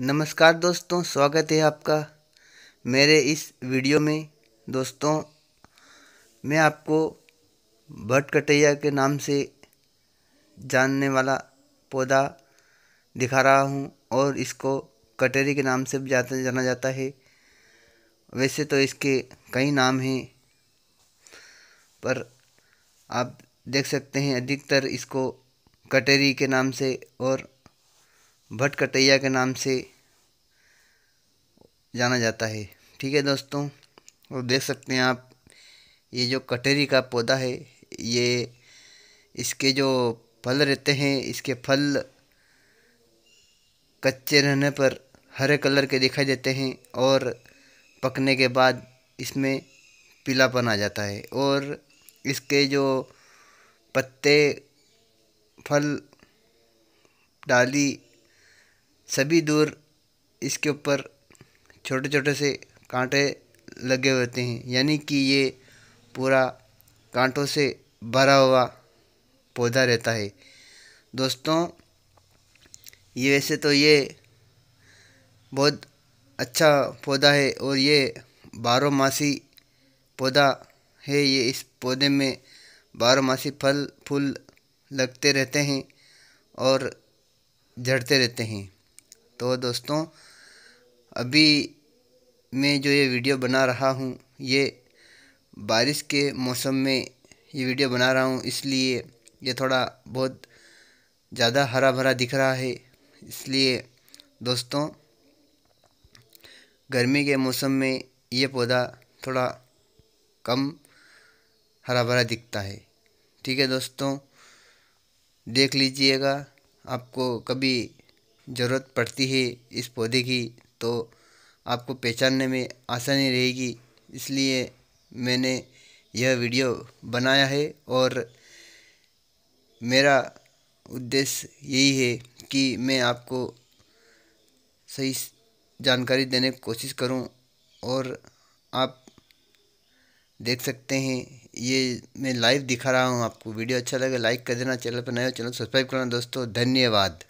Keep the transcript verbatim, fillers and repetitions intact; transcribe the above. नमस्कार दोस्तों, स्वागत है आपका मेरे इस वीडियो में। दोस्तों, मैं आपको भटकटैया के नाम से जानने वाला पौधा दिखा रहा हूं और इसको कटेरी के नाम से भी जाना जाता है। वैसे तो इसके कई नाम हैं, पर आप देख सकते हैं अधिकतर इसको कटेरी के नाम से और भटकटैया के नाम से जाना जाता है। ठीक है दोस्तों, और देख सकते हैं आप, ये जो कटेरी का पौधा है, ये इसके जो फल रहते हैं, इसके फल कच्चे रहने पर हरे कलर के दिखाई देते हैं और पकने के बाद इसमें पीलापन आ जाता है। और इसके जो पत्ते, फल, डाली सभी दूर इसके ऊपर छोटे छोटे से कांटे लगे होते हैं, यानी कि ये पूरा कांटों से भरा हुआ पौधा रहता है। दोस्तों, ये वैसे तो ये बहुत अच्छा पौधा है और ये बारहमासी पौधा है। ये इस पौधे में बारहमासी फल फूल लगते रहते हैं और झड़ते रहते हैं। तो दोस्तों, अभी मैं जो ये वीडियो बना रहा हूँ, ये बारिश के मौसम में ये वीडियो बना रहा हूँ, इसलिए ये थोड़ा बहुत ज़्यादा हरा भरा दिख रहा है। इसलिए दोस्तों, गर्मी के मौसम में ये पौधा थोड़ा कम हरा भरा दिखता है। ठीक है दोस्तों, देख लीजिएगा, आपको कभी ज़रूरत पड़ती है इस पौधे की तो आपको पहचानने में आसानी रहेगी, इसलिए मैंने यह वीडियो बनाया है। और मेरा उद्देश्य यही है कि मैं आपको सही जानकारी देने की कोशिश करूं। और आप देख सकते हैं, ये मैं लाइव दिखा रहा हूं आपको। वीडियो अच्छा लगे लाइक कर देना, चैनल पर नए हो चैनल सब्सक्राइब करना। दोस्तों, धन्यवाद।